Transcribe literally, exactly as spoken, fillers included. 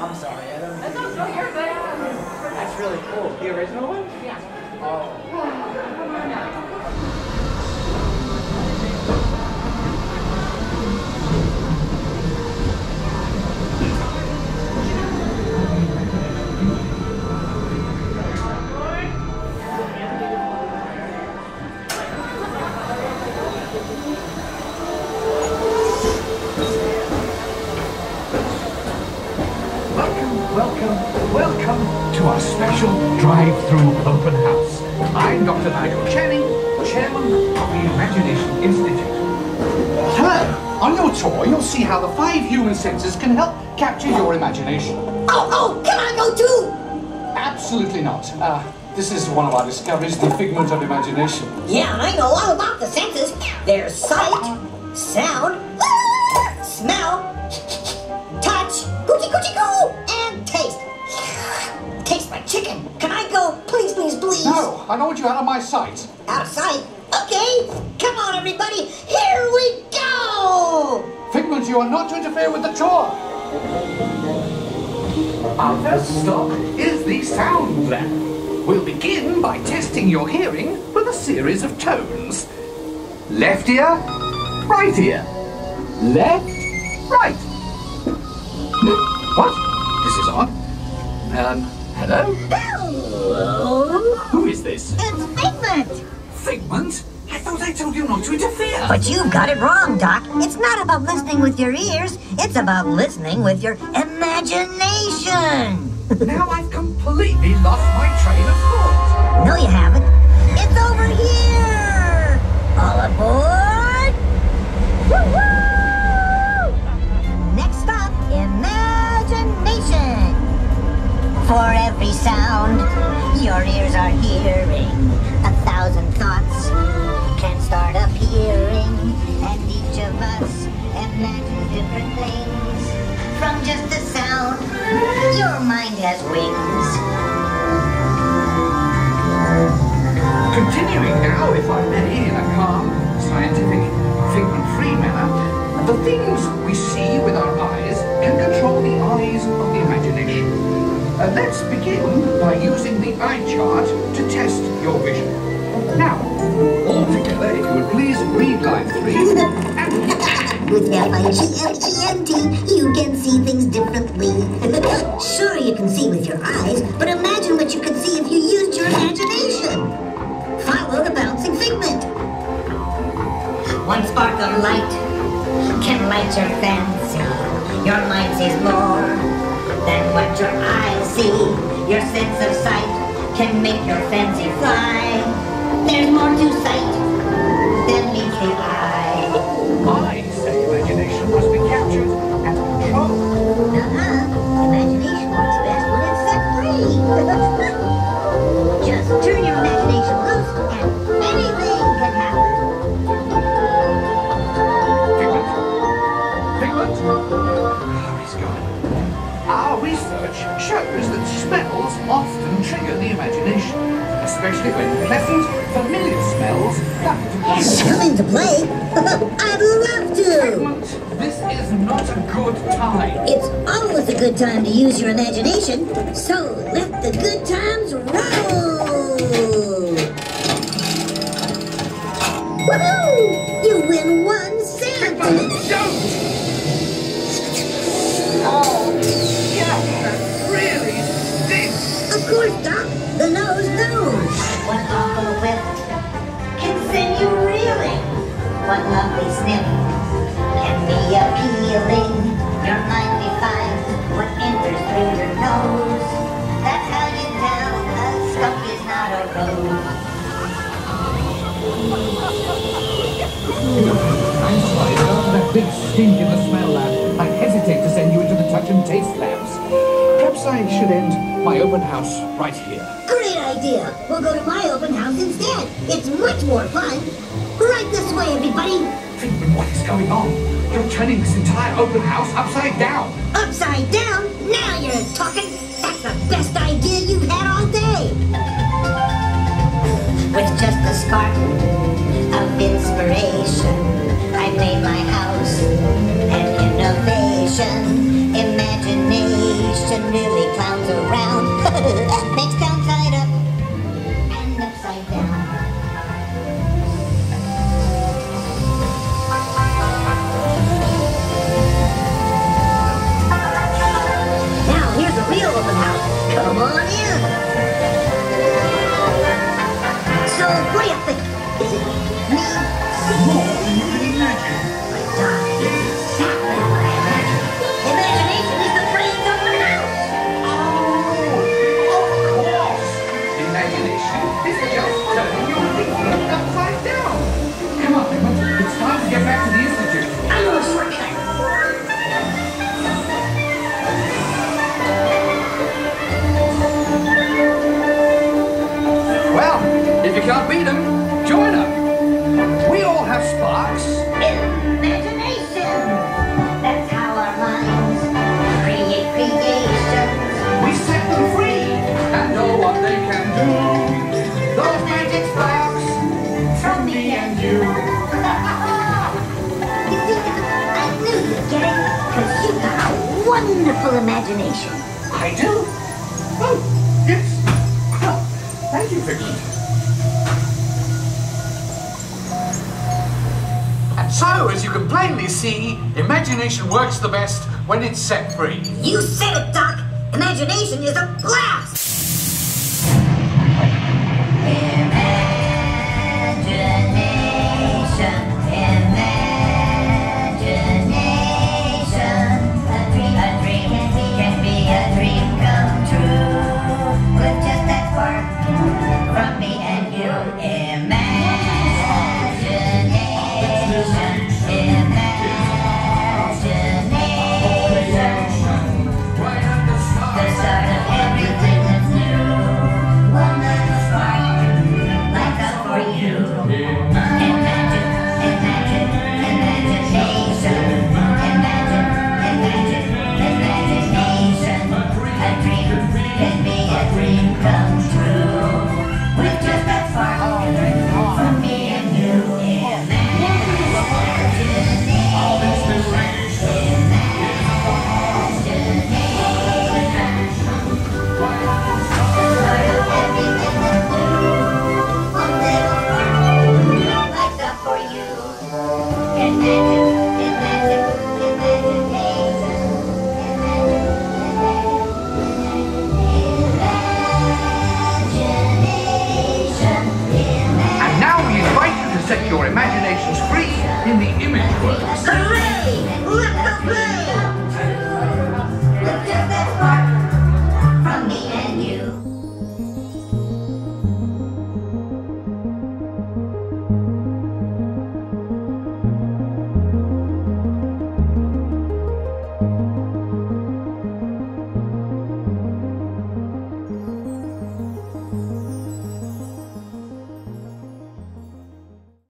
I'm sorry, I don't know. No, no, you're good. That's really cool. The original one? Yeah. Oh. Come on now. Welcome, welcome to our special drive-through open house. I'm Doctor Nigel Channing, Chairman of the Imagination Institute. Hello! On your tour, you'll see how the five human senses can help capture your imagination. Oh, oh! Can I go too? Absolutely not. Uh, this is one of our discoveries, the Figment of Imagination. Yeah, I know all about the senses. There's sight, sound, smell, touch, coochie coochie coo! Taste. Taste my chicken. Can I go? Please, please, please. No, I don't want you out of my sight. Out of sight? Okay. Come on, everybody. Here we go. Figment, you are not to interfere with the tour. Our first stop is the sound lab. We'll begin by testing your hearing with a series of tones. Left ear, right ear. Left, right. What? This is odd. Um, hello? Hello? Who is this? It's Figment! Figment? I thought I told you not to interfere. But you've got it wrong, Doc. It's not about listening with your ears. It's about listening with your imagination. Now I've completely lost my train of thought. No, you haven't. It's over here! All aboard! Woo-woo! Next stop, imagination. For every sound, your ears are hearing. A thousand thoughts can start appearing. And each of us imagines different things. From just the sound, your mind has wings. Continuing now, if I may, in a calm, scientific, figment-free manner, the things we see with our eyes can control the eyes of the imagination. Uh, let's begin by using the eye chart to test your vision. Now, all together, if you would please read line three. And with F I G M E N T, you can see things differently. Sure, you can see with your eyes, but imagine what you could see if you used your imagination. Follow the bouncing figment. One spark of light can light your fancy. Your mind sees more than what your eyes see. Your sense of sight can make your fancy fly. There's more to sight than meets the eye. I say imagination must be captured and controlled. Uh-huh. Imagination works best when it's set free. Just turn your imagination loose and anything can happen. Our research shows that smells often trigger the imagination, especially when pleasant, familiar smells come into play. Coming to play? I'd love to! Figment, this is not a good time. It's always a good time to use your imagination, so let the good times roll! Woohoo! You win one sample! Figment, don't! Oh, yeah, that really stinks. Of course, Doc. The nose knows. One awful whiff can send you reeling. One lovely sniff can be appealing. Your mind defines what enters through your nose. That's how you tell a skunk is not a rose. I'm sorry, Doc. That big stink in the smell lab. I hesitate to send you into the touch and taste labs. Perhaps I should end my open house right here. Great idea. We'll go to my open house instead. It's much more fun. Right this way, everybody. Figment, what is going on? You're turning this entire open house upside down. Upside down? Now you're talking. That's the best idea you've had all day. With just a spark of inspiration, I made my house an innovation. Imagination wonderful imagination. I do? Oh, yes. Well, thank you, Figment. And so, as you can plainly see, imagination works the best when it's set free. You said it, Doc. Imagination is a blast. Set your imaginations free in the image world. Hooray! Let's go play!